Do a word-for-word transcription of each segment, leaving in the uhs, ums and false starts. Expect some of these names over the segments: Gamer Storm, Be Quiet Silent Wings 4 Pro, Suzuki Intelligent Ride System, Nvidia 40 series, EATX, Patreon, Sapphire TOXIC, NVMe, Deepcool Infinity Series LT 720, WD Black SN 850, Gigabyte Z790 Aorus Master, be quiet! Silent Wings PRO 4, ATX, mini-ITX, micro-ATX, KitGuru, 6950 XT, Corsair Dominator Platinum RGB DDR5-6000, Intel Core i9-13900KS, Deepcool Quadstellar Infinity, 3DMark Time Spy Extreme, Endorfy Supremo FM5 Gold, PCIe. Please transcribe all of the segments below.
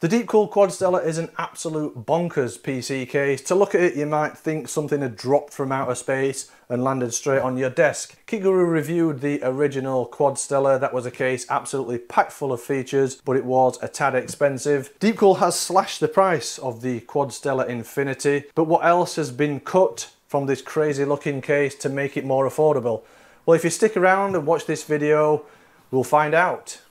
The Deepcool Quadstellar is an absolute bonkers P C case. To look at it, you might think something had dropped from outer space and landed straight on your desk. KitGuru reviewed the original Quadstellar. That was a case absolutely packed full of features, but it was a tad expensive. Deepcool has slashed the price of the Quadstellar Infinity, but what else has been cut from this crazy looking case to make it more affordable? Well, if you stick around and watch this video, we'll find out.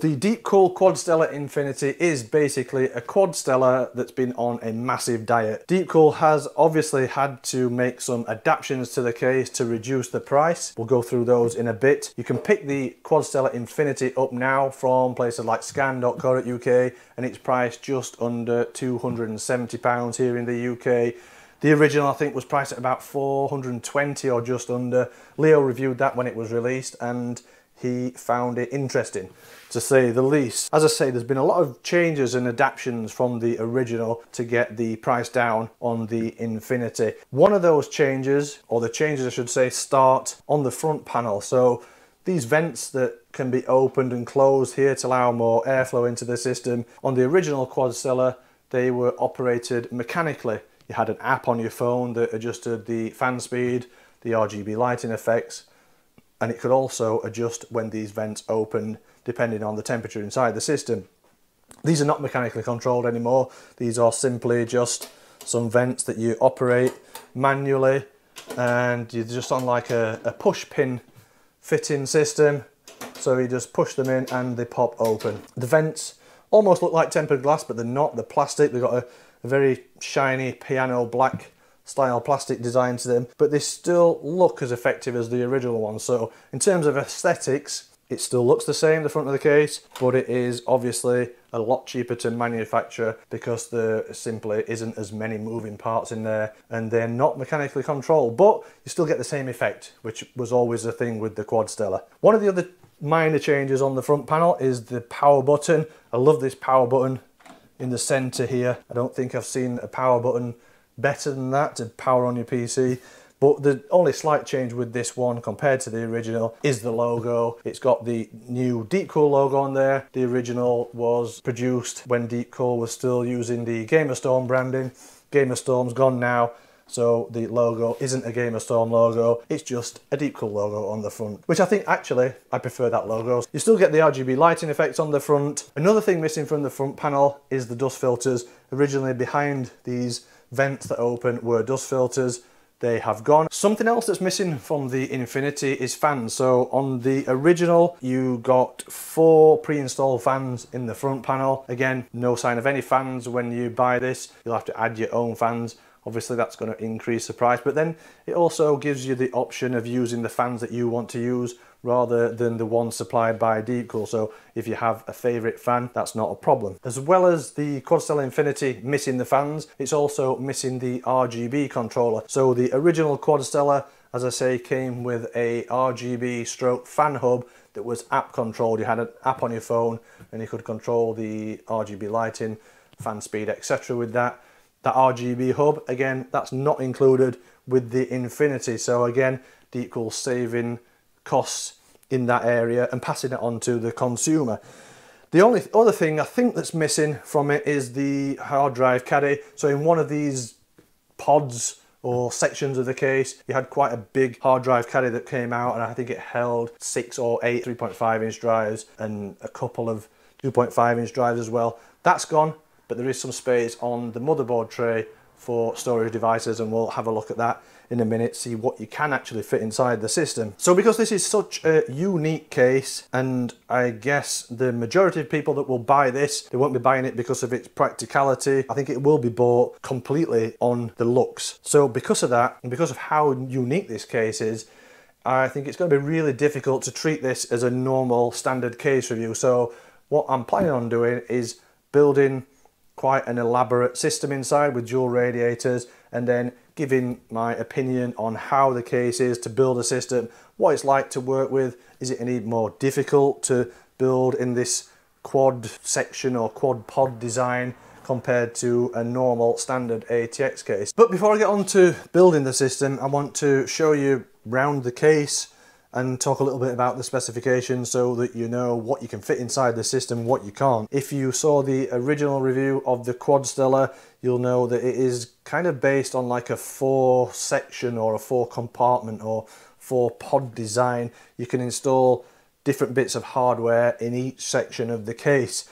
The Deepcool Quadstellar Infinity is basically a Quadstellar that's been on a massive diet. Deepcool has obviously had to make some adaptations to the case to reduce the price. We'll go through those in a bit. You can pick the Quadstellar Infinity up now from places like scan dot co dot U K and it's priced just under two hundred and seventy pounds here in the U K. The original, I think, was priced at about four hundred and twenty or just under. Leo reviewed that when it was released and he found it interesting, to say the least. As I say, there's been a lot of changes and adaptations from the original to get the price down on the Infinity. One of those changes, or the changes I should say, start on the front panel. So these vents that can be opened and closed here to allow more airflow into the system. On the original Quadstellar, they were operated mechanically. You had an app on your phone that adjusted the fan speed, the R G B lighting effects, and it could also adjust when these vents opened depending on the temperature inside the system. These are not mechanically controlled anymore. These are simply just some vents that you operate manually, and you're just on like a, a push pin fitting system. So you just push them in and they pop open. The vents almost look like tempered glass, but they're not. They're plastic. They've got a, a very shiny piano black style plastic design to them, but they still look as effective as the original one. So in terms of aesthetics, it still looks the same, the front of the case, but it is obviously a lot cheaper to manufacture because there simply isn't as many moving parts in there and they're not mechanically controlled, but you still get the same effect, which was always the thing with the Quadstellar. One of the other minor changes on the front panel is the power button. I love this power button in the center here. I don't think I've seen a power button better than that to power on your P C. But the only slight change with this one compared to the original is the logo. It's got the new Deepcool logo on there. The original was produced when Deepcool was still using the Gamer Storm branding. Gamer Storm's gone now, so the logo isn't a Gamer Storm logo, it's just a Deepcool logo on the front, which I think actually, I prefer that logo. You still get the R G B lighting effects on the front. Another thing missing from the front panel is the dust filters. Originally behind these vents that open were dust filters. They have gone. Something else that's missing from the Infinity is fans. So on the original, you got four pre-installed fans in the front panel. Again, no sign of any fans when you buy this. You'll have to add your own fans. Obviously that's going to increase the price, but then it also gives you the option of using the fans that you want to use rather than the ones supplied by Deepcool. So if you have a favorite fan, that's not a problem. As well as the Quadstellar Infinity missing the fans, it's also missing the R G B controller. So the original Quadstellar, as I say, came with a R G B stroke fan hub that was app controlled. You had an app on your phone and you could control the R G B lighting, fan speed, et cetera with that. That R G B hub, again, that's not included with the Infinity. So again, Deepcool saving costs in that area and passing it on to the consumer. The only other thing I think that's missing from it is the hard drive caddy. So in one of these pods or sections of the case, you had quite a big hard drive caddy that came out, and I think it held six or eight three point five inch drives and a couple of two point five inch drives as well. That's gone. But there is some space on the motherboard tray for storage devices, and we'll have a look at that in a minute, see what you can actually fit inside the system. So because this is such a unique case, and I guess the majority of people that will buy this, they won't be buying it because of its practicality. I think it will be bought completely on the looks. So because of that, and because of how unique this case is, I think it's going to be really difficult to treat this as a normal standard case review. So what I'm planning on doing is building quite an elaborate system inside with dual radiators, and then giving my opinion on how the case is to build a system, what it's like to work with, is it any more difficult to build in this quad section or quad pod design compared to a normal standard A T X case. But before I get on to building the system, I want to show you round the case and talk a little bit about the specifications so that you know what you can fit inside the system, what you can't. If you saw the original review of the Quadstellar, you'll know that it is kind of based on like a four section or a four compartment or four pod design. You can install different bits of hardware in each section of the case.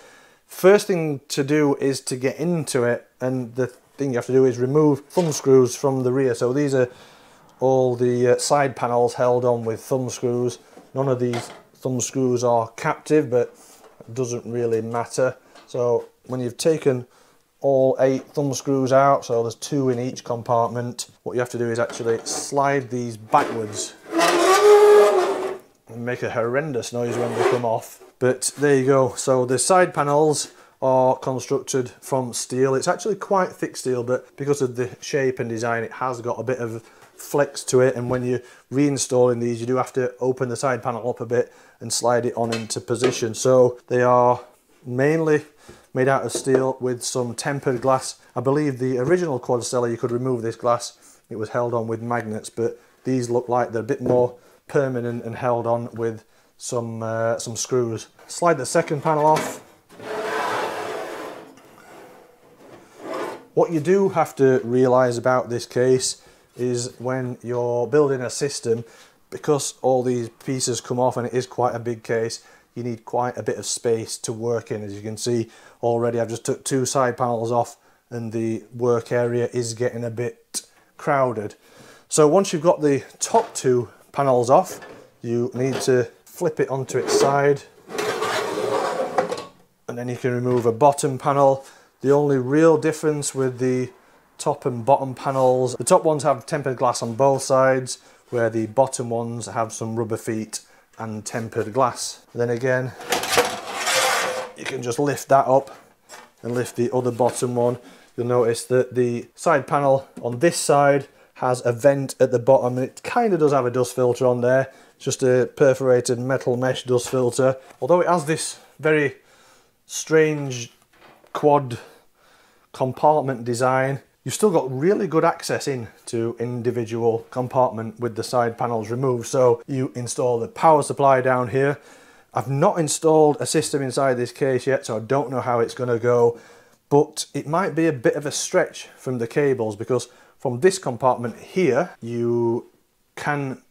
First thing to do is to get into it, and the thing you have to do is remove thumb screws from the rear. So these are all the uh, side panels held on with thumb screws. None of these thumb screws are captive, but it doesn't really matter. So when you've taken all eight thumb screws out, so there's two in each compartment, what you have to do is actually slide these backwards and make a horrendous noise when they come off. But there you go. So the side panels are constructed from steel. It's actually quite thick steel, but because of the shape and design, it has got a bit of flex to it, and when you're reinstalling these, you do have to open the side panel up a bit and slide it on into position. So they are mainly made out of steel with some tempered glass. I believe the original Quadstellar, you could remove this glass, it was held on with magnets, but these look like they're a bit more permanent and held on with some uh, some screws. Slide the second panel off. What you do have to realize about this case is when you're building a system, because all these pieces come off and it is quite a big case, you need quite a bit of space to work in. As you can see already, I've just took two side panels off and the work area is getting a bit crowded. So once you've got the top two panels off, you need to flip it onto its side, and then you can remove a bottom panel. The only real difference with the top and bottom panels, the top ones have tempered glass on both sides, where the bottom ones have some rubber feet and tempered glass. And then again, you can just lift that up and lift the other bottom one. You'll notice that the side panel on this side has a vent at the bottom, and it kind of does have a dust filter on there, just a perforated metal mesh dust filter. Although it has this very strange quad compartment design, you've still got really good access in to individual compartment with the side panels removed. So you install the power supply down here. I've not installed a system inside this case yet, so I don't know how it's going to go, but it might be a bit of a stretch from the cables, because from this compartment here, you can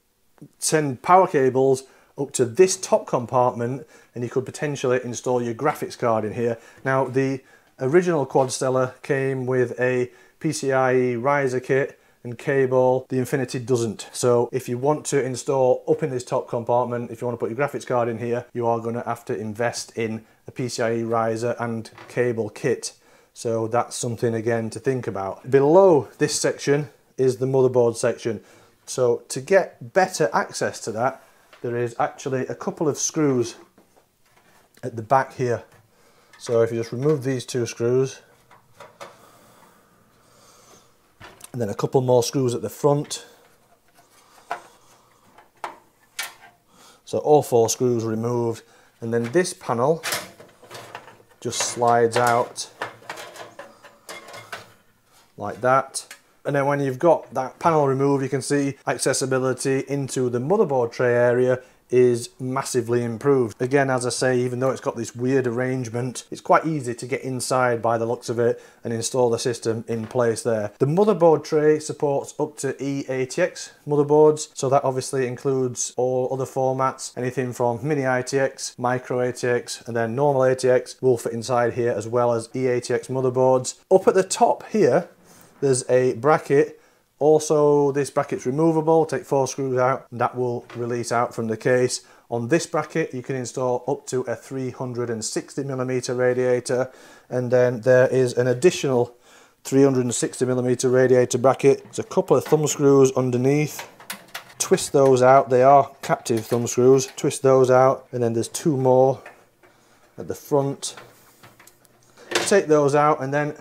send power cables up to this top compartment, and you could potentially install your graphics card in here. Now, the original Quadstellar came with a P C I E riser kit and cable. The Infinity doesn't. So if you want to install up in this top compartment, if you want to put your graphics card in here, you are going to have to invest in a P C I E riser and cable kit. So that's something again to think about. Below this section is the motherboard section. So to get better access to that, there is actually a couple of screws at the back here. So if you just remove these two screws, and then a couple more screws at the front. So all four screws removed, and then this panel just slides out like that. And then when you've got that panel removed, you can see accessibility into the motherboard tray area is massively improved. Again, as I say, even though it's got this weird arrangement, it's quite easy to get inside by the looks of it and install the system in place there. The motherboard tray supports up to E A T X motherboards, so that obviously includes all other formats. Anything from mini I T X, micro A T X, and then normal A T X will fit inside here, as well as E A T X motherboards. Up at the top here, there's a bracket. Also, this bracket's removable. Take four screws out, and that will release out from the case. On this bracket, you can install up to a three hundred sixty millimeter radiator, and then there is an additional three hundred sixty millimeter radiator bracket. There's a couple of thumb screws underneath. Twist those out. They are captive thumb screws. Twist those out, and then there's two more at the front. Take those out, and then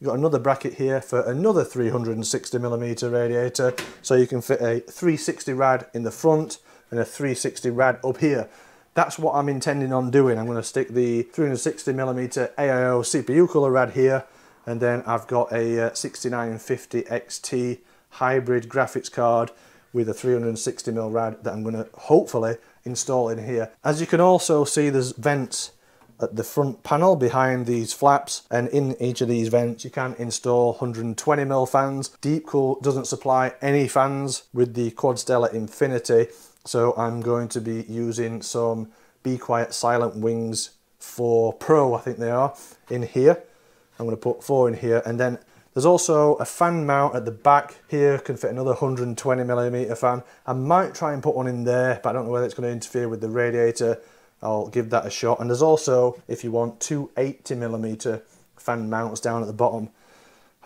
you've got another bracket here for another three hundred sixty millimeter radiator, so you can fit a three sixty rad in the front and a three sixty rad up here. That's what I'm intending on doing. I'm going to stick the three hundred sixty millimeter A I O C P U cooler rad here, and then I've got a uh, sixty-nine fifty X T hybrid graphics card with a three hundred sixty millimeter rad that I'm going to hopefully install in here. As you can also see, there's vents at the front panel behind these flaps, and in each of these vents you can install one hundred twenty millimeter fans. Deepcool doesn't supply any fans with the Quadstellar Infinity, so I'm going to be using some Be Quiet Silent Wings four Pro, I think they are, in here. I'm going to put four in here, and then there's also a fan mount at the back here, can fit another one hundred twenty millimeter fan. I might try and put one in there, but I don't know whether it's going to interfere with the radiator. I'll give that a shot. And there's also, if you want, two eighty millimeter fan mounts down at the bottom.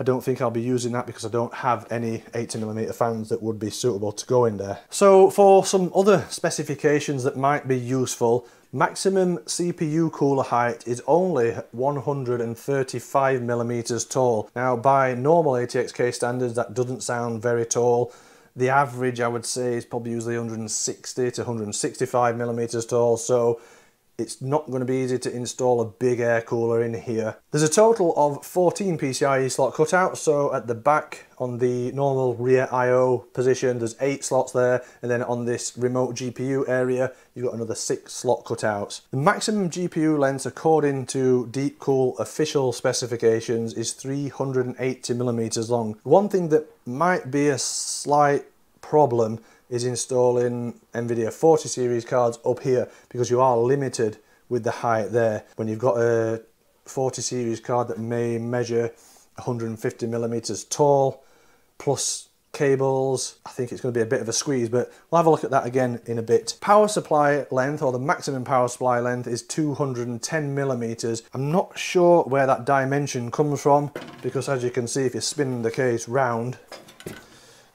I don't think I'll be using that because I don't have any eighty millimeter fans that would be suitable to go in there. So for some other specifications that might be useful, maximum C P U cooler height is only one hundred thirty-five millimeters tall. Now, by normal A T X K standards, that doesn't sound very tall. The average, I would say, is probably usually one hundred sixty to one hundred sixty-five millimeters tall, so it's not going to be easy to install a big air cooler in here. There's a total of fourteen PCIe slot cutouts, so at the back on the normal rear I O position, there's eight slots there, and then on this remote G P U area, you've got another six slot cutouts. The maximum G P U length, according to Deepcool official specifications, is three hundred eighty millimeters long. One thing that might be a slight problem is installing Nvidia forty series cards up here, because you are limited with the height there. When you've got a forty series card that may measure one hundred fifty millimeters tall, plus cables, I think it's going to be a bit of a squeeze, but we'll have a look at that again in a bit. Power supply length, or the maximum power supply length, is two hundred ten millimeters. I'm not sure where that dimension comes from, because as you can see, if you spin the case round,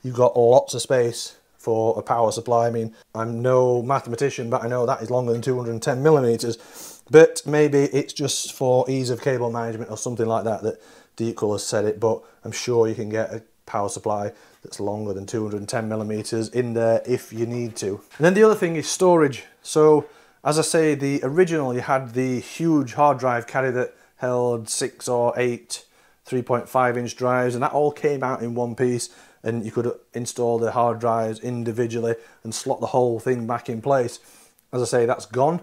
you've got lots of space for a power supply. I mean, I'm no mathematician, but I know that is longer than two hundred ten millimeters, but maybe it's just for ease of cable management or something like that that Deepcool has said it, but I'm sure you can get a power supply that's longer than two hundred ten millimeters in there if you need to. And then the other thing is storage. So as I say, the original, you had the huge hard drive carry that held six or eight three point five inch drives, and that all came out in one piece, and you could install the hard drives individually and slot the whole thing back in place. As I say, that's gone,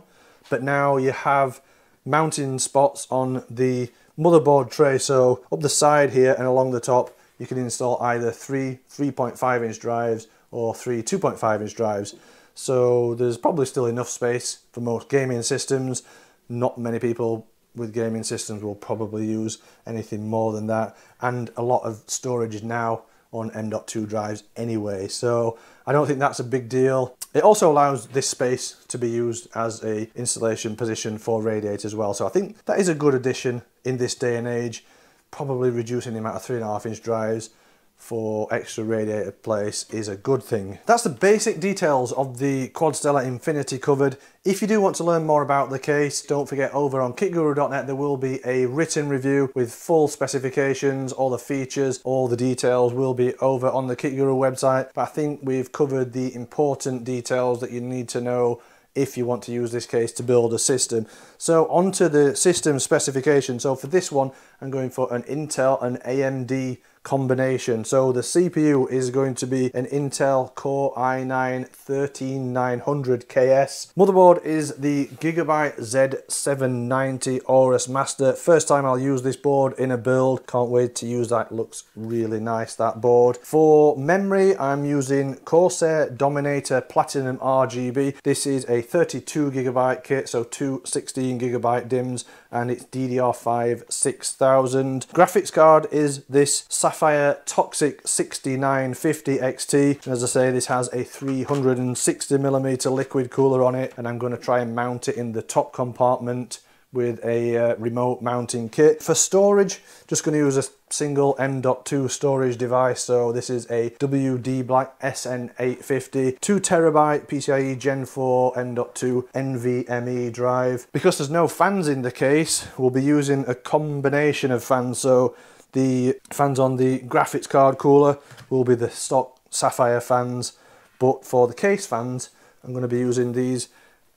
but now you have mounting spots on the motherboard tray, so up the side here and along the top you can install either three 3.5 inch drives or three 2.5 inch drives. So there's probably still enough space for most gaming systems. Not many people with gaming systems will probably use anything more than that, and a lot of storage is now on M dot two drives anyway, so I don't think that's a big deal. It also allows this space to be used as a installation position for radiators as well, so I think that is a good addition in this day and age, probably reducing the amount of three and a half inch drives for extra radiator place is a good thing. That's the basic details of the Quadstellar Infinity covered. If you do want to learn more about the case, don't forget over on kit guru dot net there will be a written review with full specifications, all the features, all the details will be over on the KitGuru website. But I think we've covered the important details that you need to know if you want to use this case to build a system. So onto the system specification. So for this one, I'm going for an Intel and A M D combination. So the C P U is going to be an Intel Core i nine thirteen nine hundred K S. Motherboard is the Gigabyte Z seven ninety Aorus Master. First time I'll use this board in a build. Can't wait to use that. Looks really nice, that board. For memory, I'm using Corsair Dominator Platinum R G B. This is a thirty-two gigabyte kit, so two sixteen gigabyte DIMMs, and it's D D R five six thousand. Graphics card is this Sapphire Toxic sixty-nine fifty X T, and as I say, this has a three hundred sixty millimeter liquid cooler on it, and I'm going to try and mount it in the top compartment with a uh, remote mounting kit. For storage, just going to use a single M dot two storage device, so this is a W D Black S N eight fifty, two terabyte PCIe gen four M dot two N V M E drive. Because there's no fans in the case, we'll be using a combination of fans, so the fans on the graphics card cooler will be the stock Sapphire fans, but for the case fans, I'm going to be using these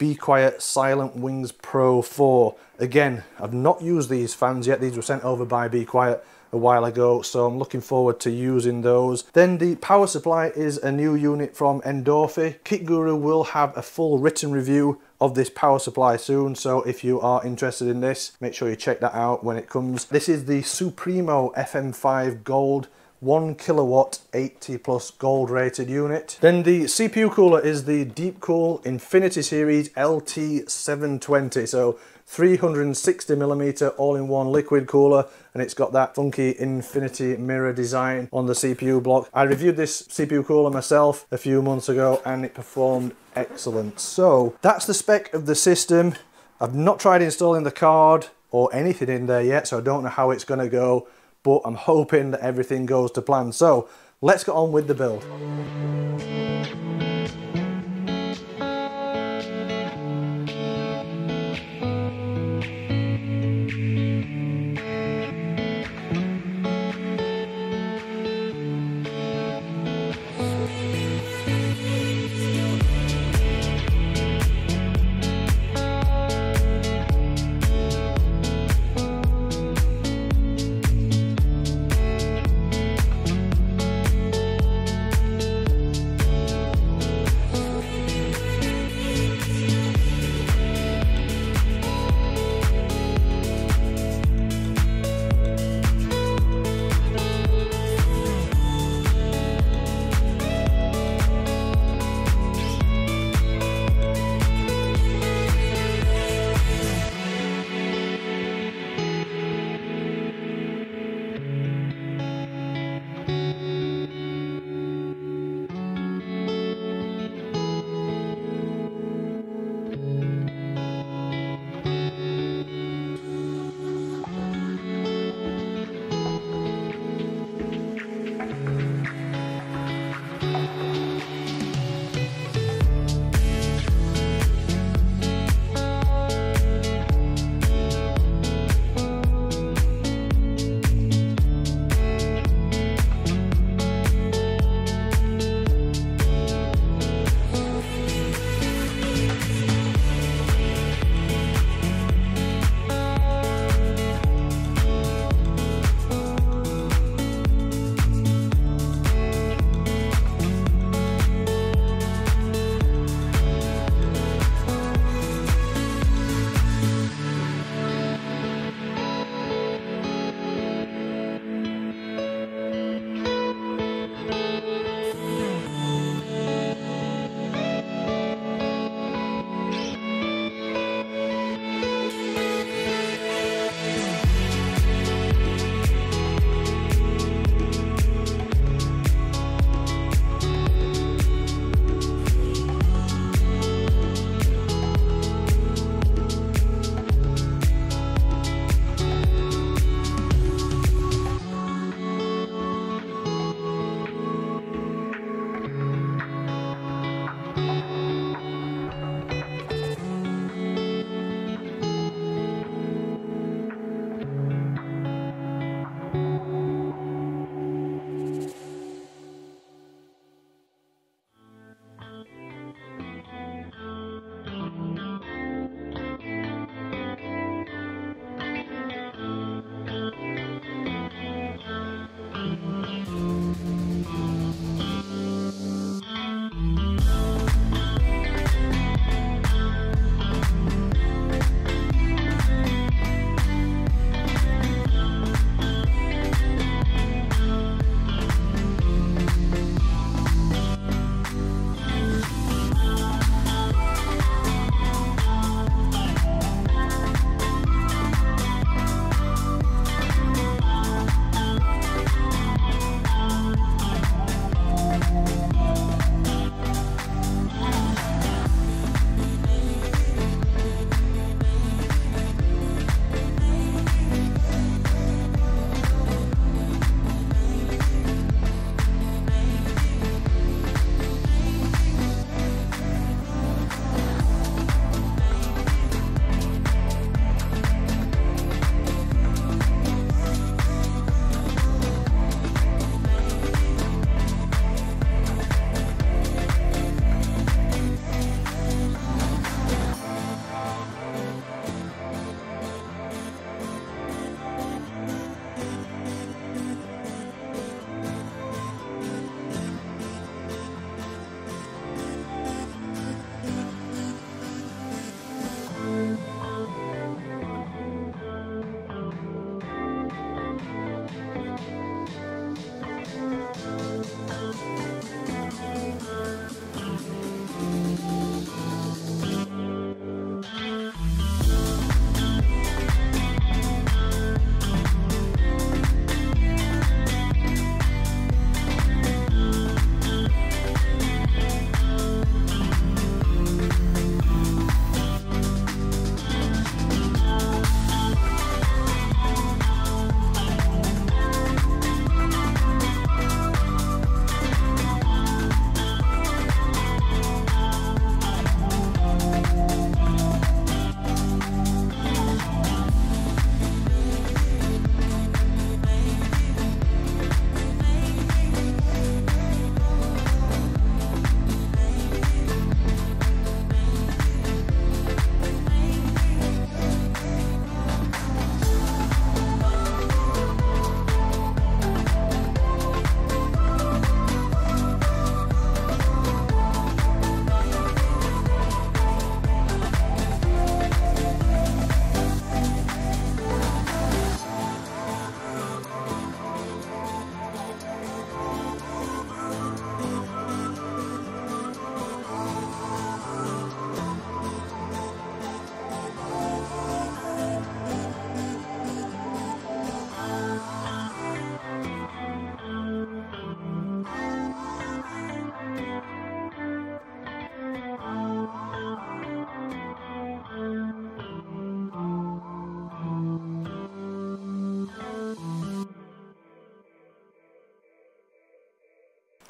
Be Quiet Silent Wings Pro four. Again, I've not used these fans yet. These were sent over by Be Quiet a while ago, so I'm looking forward to using those. Then the power supply is a new unit from Endorfy. KitGuru will have a full written review of this power supply soon, so if you are interested in this, make sure you check that out when it comes. This is the Supremo F M five Gold one kilowatt eighty plus gold rated unit. Then the C P U cooler is the Deepcool Infinity Series L T seven twenty, so three hundred sixty millimeter all-in-one liquid cooler, and it's got that funky infinity mirror design on the C P U block. I reviewed this C P U cooler myself a few months ago and it performed excellent. So that's the spec of the system. I've not tried installing the card or anything in there yet, so I don't know how it's gonna go, but I'm hoping that everything goes to plan. So let's get on with the build.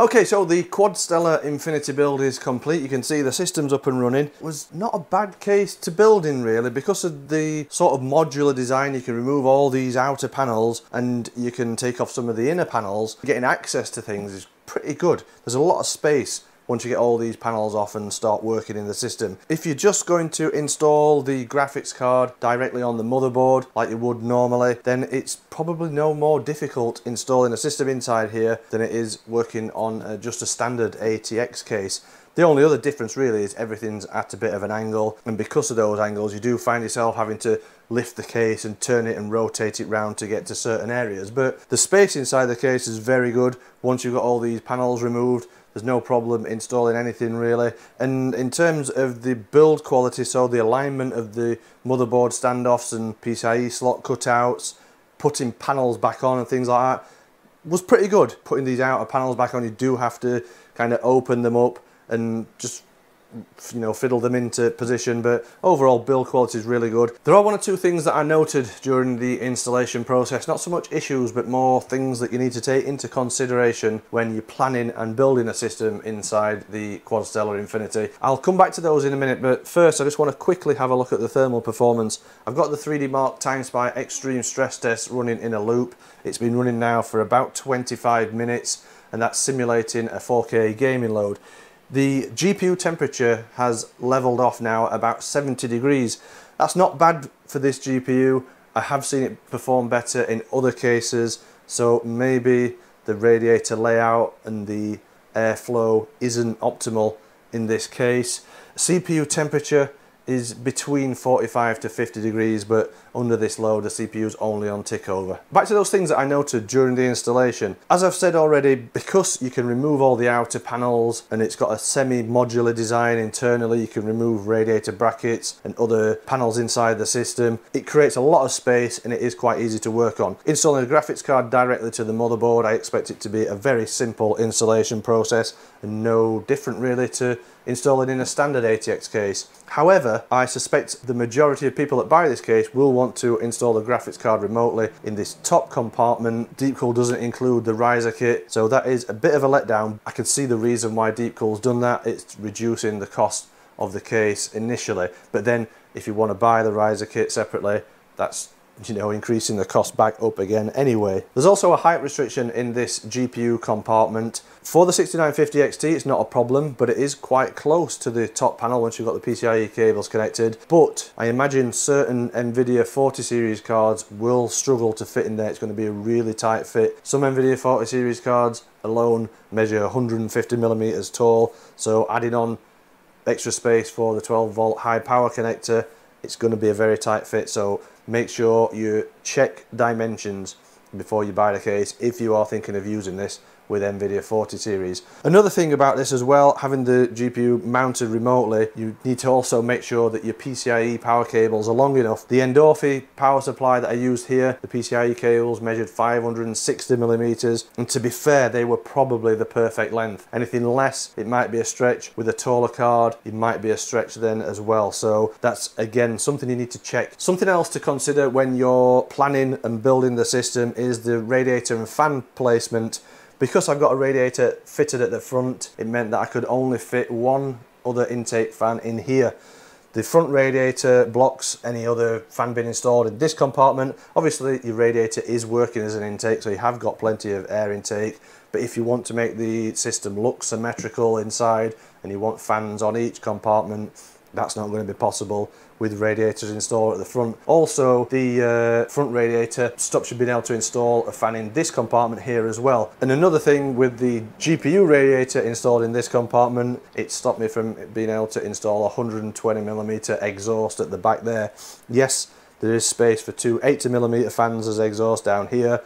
Okay, so the Quadstellar Infinity build is complete. You can see the system's up and running. It was not a bad case to build in, really, because of the sort of modular design. You can remove all these outer panels and you can take off some of the inner panels. Getting access to things is pretty good. There's a lot of space once you get all these panels off and start working in the system. If you're just going to install the graphics card directly on the motherboard like you would normally, then it's probably no more difficult installing a system inside here than it is working on a, just a standard A T X case. The only other difference really is everything's at a bit of an angle, and because of those angles you do find yourself having to lift the case and turn it and rotate it round to get to certain areas. But the space inside the case is very good. Once you've got all these panels removed, there's no problem installing anything really. And in terms of the build quality, so the alignment of the motherboard standoffs and P C I E slot cutouts, putting panels back on and things like that was pretty good. Putting these outer panels back on, you do have to kind of open them up and just, you know, fiddle them into position, but overall build quality is really good. There are one or two things that I noted during the installation process, not so much issues but more things that you need to take into consideration when you're planning and building a system inside the Quadstellar Infinity. I'll come back to those in a minute, but first I just want to quickly have a look at the thermal performance. I've got the three D Mark Time Spy Extreme stress test running in a loop. It's been running now for about twenty-five minutes and that's simulating a four K gaming load. The G P U temperature has leveled off now at about seventy degrees. That's not bad for this G P U. I have seen it perform better in other cases, so maybe the radiator layout and the airflow isn't optimal in this case. C P U temperature is between forty-five to fifty degrees, but under this load the C P U is only on tick over. Back to those things that I noted during the installation. As I've said already, because you can remove all the outer panels and it's got a semi-modular design internally, you can remove radiator brackets and other panels inside the system. It creates a lot of space and it is quite easy to work on. Installing a graphics card directly to the motherboard, I expect it to be a very simple installation process and no different really to installing in a standard A T X case. However, I suspect the majority of people that buy this case will want to install the graphics card remotely in this top compartment. Deepcool doesn't include the riser kit, so that is a bit of a letdown. I can see the reason why Deepcool's done that. It's reducing the cost of the case initially, but then if you want to buy the riser kit separately, that's, you know, increasing the cost back up again anyway. There's also a height restriction in this G P U compartment. For the sixty-nine fifty X T it's not a problem, but it is quite close to the top panel once you've got the P C I E cables connected. But I imagine certain Nvidia forty series cards will struggle to fit in there. It's going to be a really tight fit. Some Nvidia forty series cards alone measure one hundred fifty millimeters tall, so adding on extra space for the twelve volt high power connector, it's going to be a very tight fit. So make sure you check dimensions before you buy the case if you are thinking of using this with Nvidia forty series. Another thing about this as well, having the G P U mounted remotely, you need to also make sure that your P C I E power cables are long enough. The Endorfy power supply that I used here, the P C I E cables measured five hundred sixty millimeters, and to be fair, they were probably the perfect length. Anything less, it might be a stretch. With a taller card, it might be a stretch then as well. So that's, again, something you need to check. Something else to consider when you're planning and building the system is the radiator and fan placement. Because I've got a radiator fitted at the front, it meant that I could only fit one other intake fan in here. The front radiator blocks any other fan being installed in this compartment. Obviously, your radiator is working as an intake, so you have got plenty of air intake. But if you want to make the system look symmetrical inside and you want fans on each compartment, that's not going to be possible with radiators installed at the front. Also, the uh, front radiator stops you being able to install a fan in this compartment here as well. And another thing with the G P U radiator installed in this compartment, it stopped me from being able to install a one hundred twenty millimeter exhaust at the back there. Yes, there is space for two eighty millimeter fans as exhaust down here,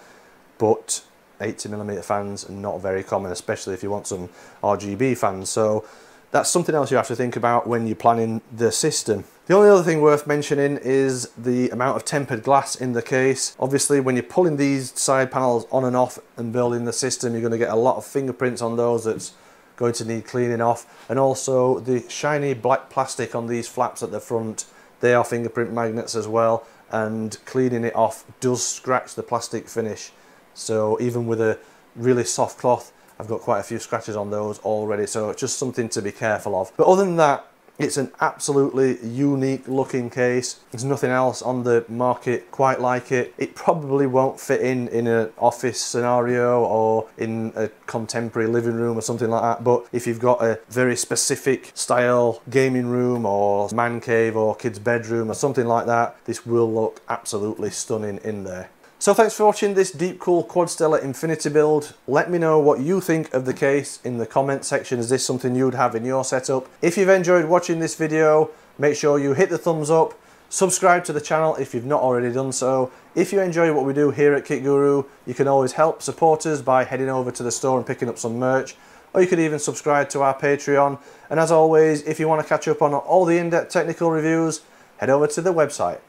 but eighty millimeter fans are not very common, especially if you want some R G B fans. So that's something else you have to think about when you're planning the system. The only other thing worth mentioning is the amount of tempered glass in the case. Obviously, when you're pulling these side panels on and off and building the system, you're going to get a lot of fingerprints on those that's going to need cleaning off. And also the shiny black plastic on these flaps at the front, they are fingerprint magnets as well, and cleaning it off does scratch the plastic finish. So even with a really soft cloth, I've got quite a few scratches on those already, so it's just something to be careful of. But other than that, it's an absolutely unique looking case. There's nothing else on the market quite like it. It probably won't fit in in an office scenario or in a contemporary living room or something like that, but if you've got a very specific style gaming room or man cave or kids' bedroom or something like that, this will look absolutely stunning in there. So thanks for watching this Deepcool Quadstellar Infinity build. Let me know what you think of the case in the comment section. Is this something you'd have in your setup? If you've enjoyed watching this video, make sure you hit the thumbs up, subscribe to the channel if you've not already done so. If you enjoy what we do here at KitGuru, you can always help support us by heading over to the store and picking up some merch, or you could even subscribe to our Patreon. And as always, if you want to catch up on all the in-depth technical reviews, head over to the website.